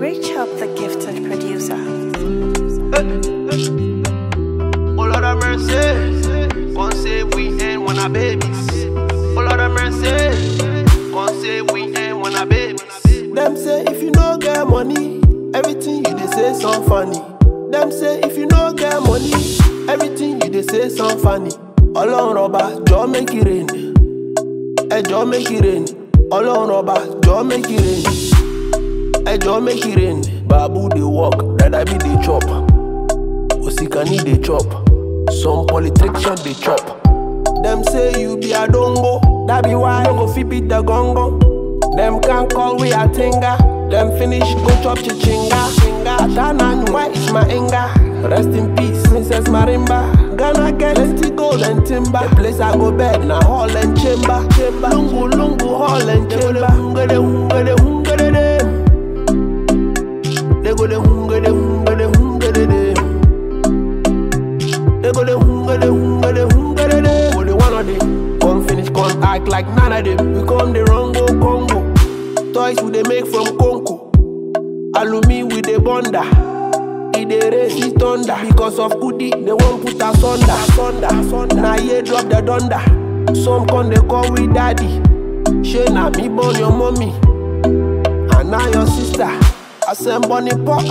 Reach up the gifted producer. Oh Lord of mercy, come save we and one of babies. Oh Lord of mercy, come save we and one of babies. Them say if you no get money, everything you dey say so funny. Them say if you no get money, everything you dey say so funny. Ọlọ́run ọba jọ̀ọ́ make it rain. Ẹ jọ̀ọ́ make it rain. Ọlọ́run ọba jọ̀ọ́ make it rain. Ẹ jọ̀ọ́ make it rain. Babu dey work, dada bi dey chop. Osikani dey chop. Some politician dey chop. Dem say you be adongo, that be why you go fit beat the gongo. Dem can't call we atinga. Dem finish go chop chichinga. Atananu, why is my anger? Rest in peace, Princess Marimba. Ghana get plenty gold and timber. The place I go bed na hall and chamber. Lungu lungu hall and chamber. They go de hunga de hunga de hunga de dem. They go de hunga de hunga de hunga de dem. Only one of them come finish, come act like none of them. We come the Rongo Congo. Toys we they make from Congo. Alumi with the bonda. They raise the thunder because of Kudi. They won't put us under. Now you drop the thunder. Some con they call with daddy. She na me born your mommy, and now your sister. Asem Bonipo.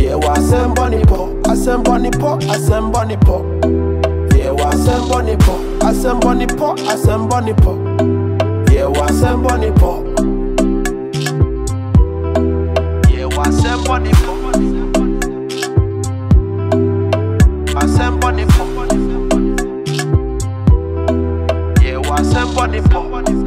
Yeah, we Asem Bonipo. Asem Bonipo. Asem Bonipo. Yeah, we Asem Bonipo. Asem Bonipo. Asem Bonipo. Yeah, we Asem Bonipo. Assemble the